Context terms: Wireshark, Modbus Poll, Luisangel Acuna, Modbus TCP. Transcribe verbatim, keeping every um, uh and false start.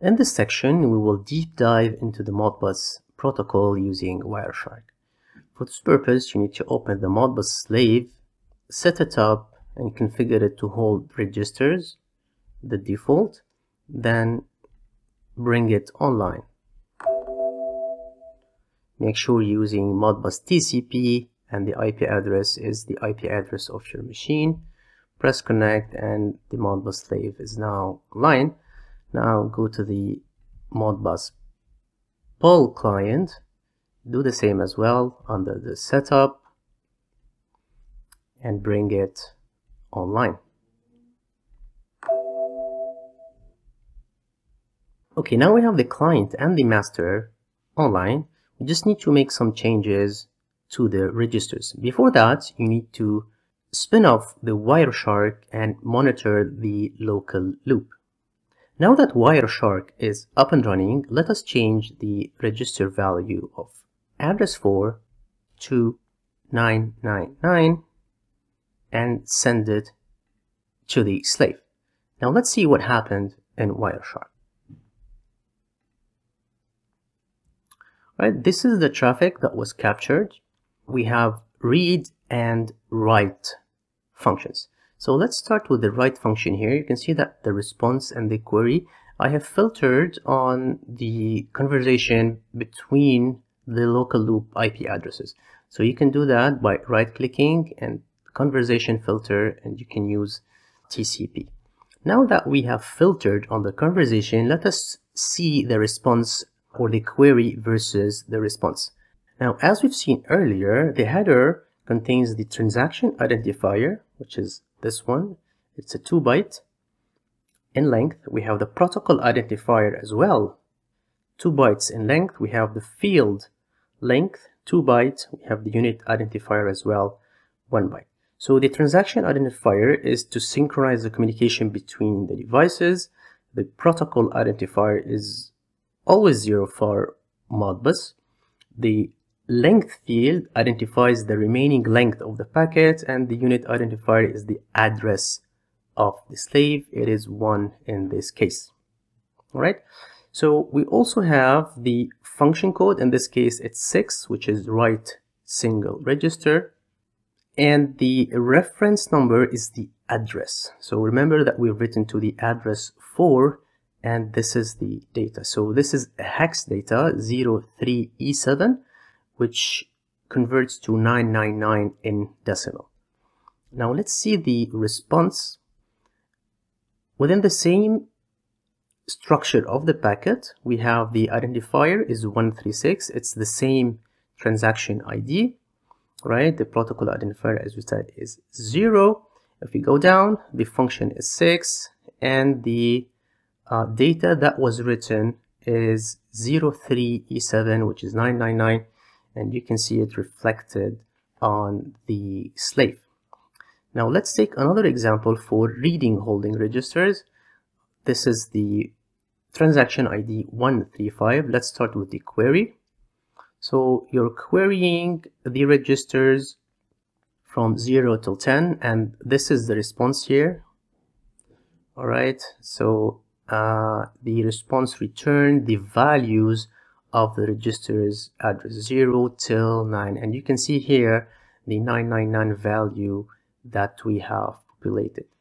In this section, we will deep dive into the Modbus protocol using Wireshark. For this purpose, you need to open the Modbus slave, set it up, and configure it to hold registers, the default, then bring it online. Make sure you're using Modbus T C P and the I P address is the I P address of your machine. Press connect and the Modbus slave is now online. Now go to the Modbus Poll client. Do the same as well under the setup and bring it online. Okay, now we have the client and the master online. You just need to make some changes to the registers. Before that, you need to spin off the Wireshark and monitor the local loop. Now that Wireshark is up and running, let us change the register value of address four to nine nine nine and send it to the slave. Now let's see what happened in Wireshark. Right, this is the traffic that was captured. We have read and write functions. So let's start with the write function here. You can see that the response and the query, I have filtered on the conversation between the local loop I P addresses. So you can do that by right-clicking and conversation filter, and you can use T C P. Now that we have filtered on the conversation, let us see the response or the query versus the response. Now, as we've seen earlier, the header contains the transaction identifier, which is this one. It's a two byte in length. We have the protocol identifier as well, two bytes in length. We have the field length, two bytes. We have the unit identifier as well, one byte. So the transaction identifier is to synchronize the communication between the devices. The protocol identifier is always zero for Modbus. The length field identifies the remaining length of the packet, and the unit identifier is the address of the slave. It is one in this case. All right. So we also have the function code. In this case, it's six, which is write single register. And the reference number is the address. So remember that we've written to the address four. And this is the data. So this is hex data zero three E seven, which converts to nine nine nine in decimal. Now let's see the response. Within the same structure of the packet, we have the identifier is one three six. It's the same transaction I D, right? The protocol identifier, as we said, is zero. If we go down, the function is six, and the Uh, data that was written is zero three E seven, which is nine nine nine, and you can see it reflected on the slave. Now let's take another example for reading holding registers. This is the transaction I D one three five. Let's start with the query. So you're querying the registers from zero till ten, and this is the response here. All right, so Uh, the response returned the values of the registers address zero till nine, and you can see here the nine nine nine value that we have populated.